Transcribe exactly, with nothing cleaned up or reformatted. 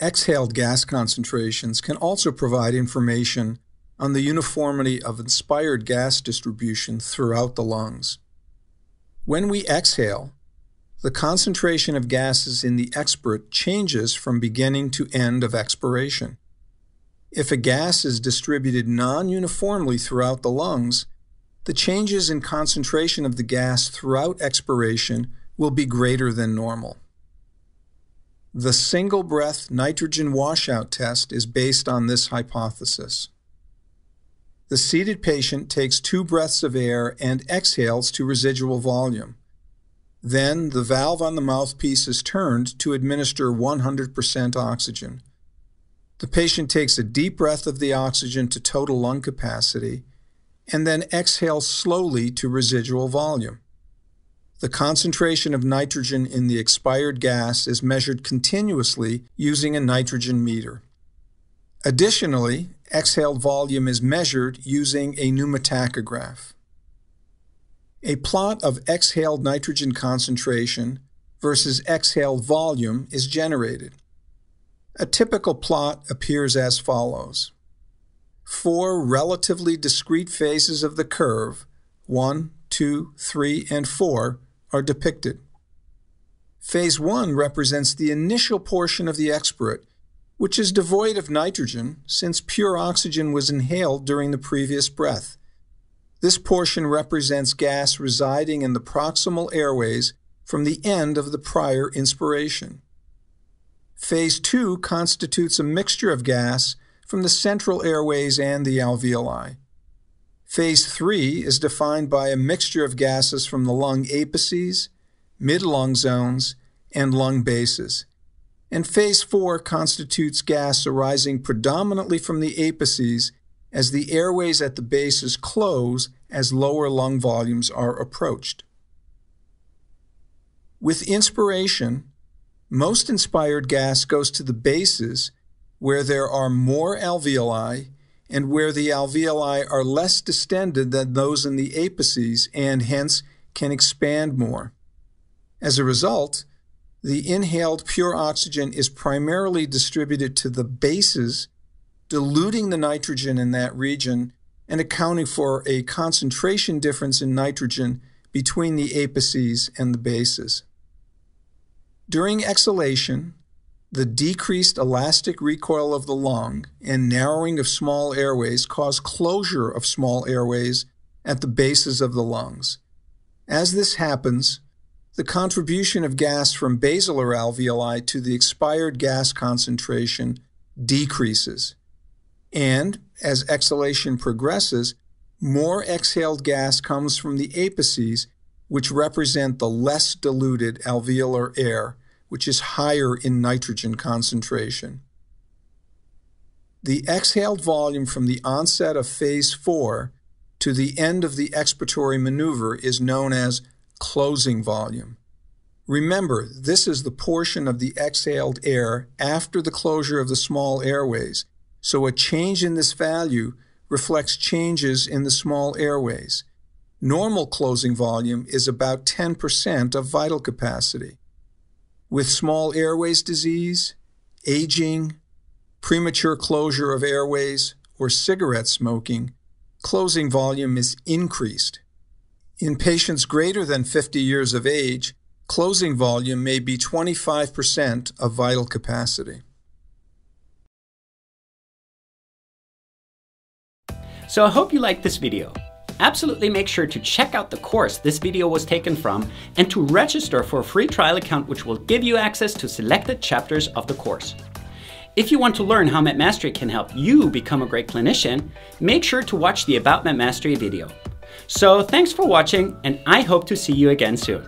Exhaled gas concentrations can also provide information on the uniformity of inspired gas distribution throughout the lungs. When we exhale, the concentration of gases in the expirate changes from beginning to end of expiration. If a gas is distributed non-uniformly throughout the lungs, the changes in concentration of the gas throughout expiration will be greater than normal. The single-breath nitrogen washout test is based on this hypothesis. The seated patient takes two breaths of air and exhales to residual volume. Then the valve on the mouthpiece is turned to administer one hundred percent oxygen. The patient takes a deep breath of the oxygen to total lung capacity and then exhales slowly to residual volume. The concentration of nitrogen in the expired gas is measured continuously using a nitrogen meter. Additionally, exhaled volume is measured using a pneumatachograph. A plot of exhaled nitrogen concentration versus exhaled volume is generated. A typical plot appears as follows. Four relatively discrete phases of the curve, one, two, three, and four, are depicted. Phase one represents the initial portion of the expirate, which is devoid of nitrogen since pure oxygen was inhaled during the previous breath. This portion represents gas residing in the proximal airways from the end of the prior inspiration. Phase two constitutes a mixture of gas from the central airways and the alveoli. Phase three is defined by a mixture of gases from the lung apices, mid-lung zones, and lung bases. And phase four constitutes gas arising predominantly from the apices as the airways at the bases close as lower lung volumes are approached. With inspiration, most inspired gas goes to the bases where there are more alveoli and where the alveoli are less distended than those in the apices and hence can expand more. As a result, the inhaled pure oxygen is primarily distributed to the bases, diluting the nitrogen in that region and accounting for a concentration difference in nitrogen between the apices and the bases. During exhalation, the decreased elastic recoil of the lung and narrowing of small airways cause closure of small airways at the bases of the lungs. As this happens, the contribution of gas from basilar alveoli to the expired gas concentration decreases. And, as exhalation progresses, more exhaled gas comes from the apices, which represent the less diluted alveolar air, which is higher in nitrogen concentration. The exhaled volume from the onset of phase four to the end of the expiratory maneuver is known as closing volume. Remember, this is the portion of the exhaled air after the closure of the small airways, so a change in this value reflects changes in the small airways. Normal closing volume is about ten percent of vital capacity. With small airways disease, aging, premature closure of airways, or cigarette smoking, closing volume is increased. In patients greater than fifty years of age, closing volume may be twenty-five percent of vital capacity. So I hope you liked this video. Absolutely make sure to check out the course this video was taken from and to register for a free trial account which will give you access to selected chapters of the course. If you want to learn how Medmastery can help you become a great clinician, make sure to watch the About Medmastery video. So thanks for watching, and I hope to see you again soon.